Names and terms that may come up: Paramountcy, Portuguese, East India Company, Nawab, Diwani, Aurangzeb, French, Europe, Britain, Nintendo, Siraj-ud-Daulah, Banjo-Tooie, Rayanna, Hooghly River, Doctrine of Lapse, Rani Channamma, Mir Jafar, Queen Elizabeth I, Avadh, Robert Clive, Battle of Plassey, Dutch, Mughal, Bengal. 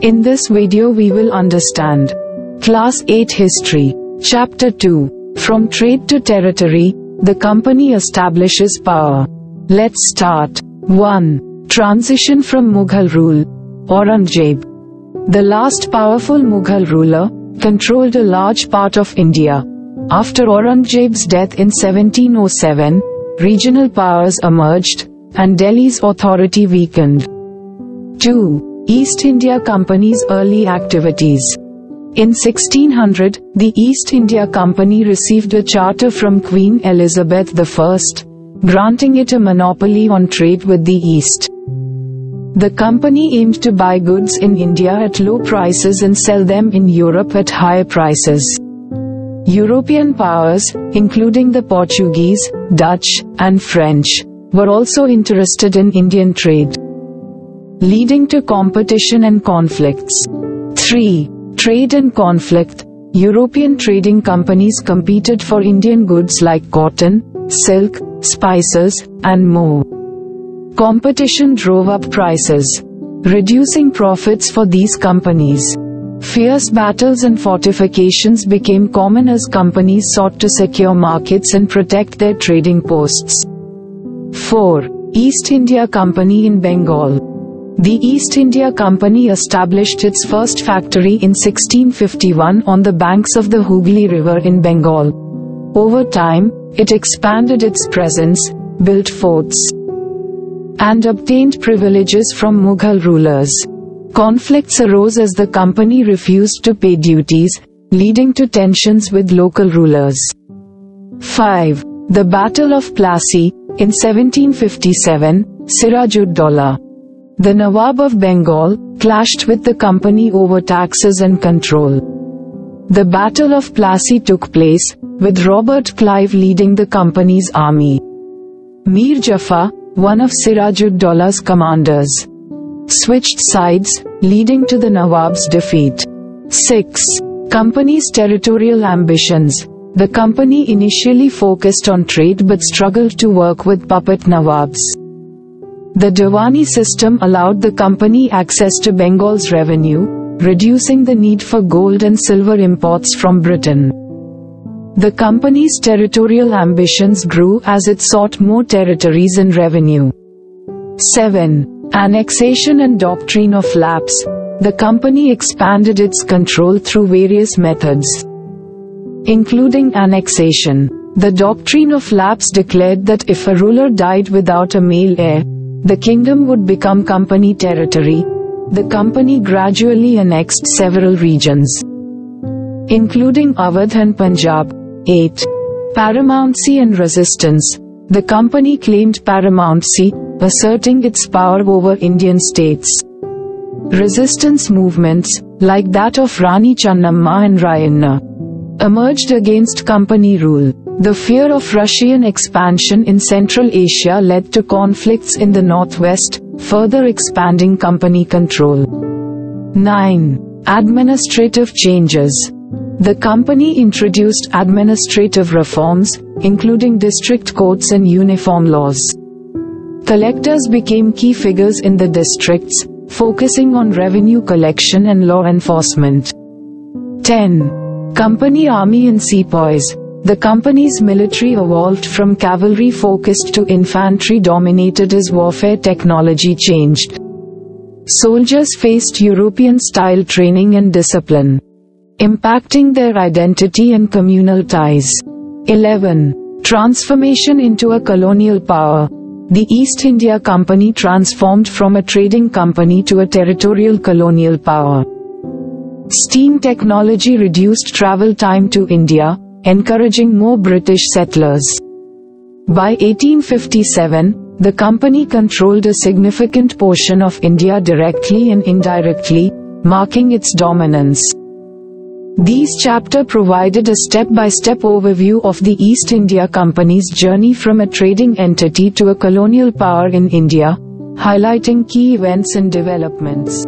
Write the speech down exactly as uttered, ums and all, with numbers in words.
In this video we will understand Class eight History, Chapter two, From Trade to Territory, the Company Establishes Power. Let's start. one. Transition from Mughal Rule. Aurangzeb, the last powerful Mughal ruler, controlled a large part of India. After Aurangzeb's death in seventeen oh seven, regional powers emerged, and Delhi's authority weakened. two. East India Company's early activities. In sixteen hundred, the East India Company received a charter from Queen Elizabeth the First, granting it a monopoly on trade with the East. The company aimed to buy goods in India at low prices and sell them in Europe at higher prices. European powers, including the Portuguese, Dutch, and French, were also interested in Indian trade, leading to competition and conflicts. three. Trade and conflict. European trading companies competed for Indian goods like cotton, silk, spices, and more. Competition drove up prices, reducing profits for these companies. Fierce battles and fortifications became common as companies sought to secure markets and protect their trading posts. four. East India Company in Bengal. The East India Company established its first factory in sixteen fifty-one on the banks of the Hooghly River in Bengal. Over time, it expanded its presence, built forts, and obtained privileges from Mughal rulers. Conflicts arose as the company refused to pay duties, leading to tensions with local rulers. five. The Battle of Plassey. In seventeen fifty-seven, Siraj-ud-Daulah, the Nawab of Bengal, clashed with the company over taxes and control. The Battle of Plassey took place, with Robert Clive leading the company's army. Mir Jafar, one of Siraj-ud-Daulah's commanders, switched sides, leading to the Nawab's defeat. six. Company's territorial ambitions. The company initially focused on trade but struggled to work with puppet Nawabs. The Diwani system allowed the company access to Bengal's revenue, reducing the need for gold and silver imports from Britain. The company's territorial ambitions grew as it sought more territories and revenue. seven. Annexation and Doctrine of Lapse. The company expanded its control through various methods, including annexation. The Doctrine of Lapse declared that if a ruler died without a male heir, the kingdom would become company territory. The company gradually annexed several regions, including Avadh and Punjab. eight. Paramountcy and resistance. The company claimed paramountcy, asserting its power over Indian states. Resistance movements, like that of Rani Channamma and Rayanna, emerged against company rule. The fear of Russian expansion in Central Asia led to conflicts in the northwest, further expanding company control. nine. Administrative changes. The company introduced administrative reforms, including district courts and uniform laws. Collectors became key figures in the districts, focusing on revenue collection and law enforcement. ten. Company Army and Sepoys. The company's military evolved from cavalry-focused to infantry-dominated as warfare technology changed. Soldiers faced European-style training and discipline, impacting their identity and communal ties. eleven. Transformation into a colonial power. The East India Company transformed from a trading company to a territorial colonial power. Steam technology reduced travel time to India, encouraging more British settlers. By eighteen fifty-seven, the company controlled a significant portion of India directly and indirectly, marking its dominance. These chapters provided a step-by-step overview of the East India Company's journey from a trading entity to a colonial power in India, highlighting key events and developments.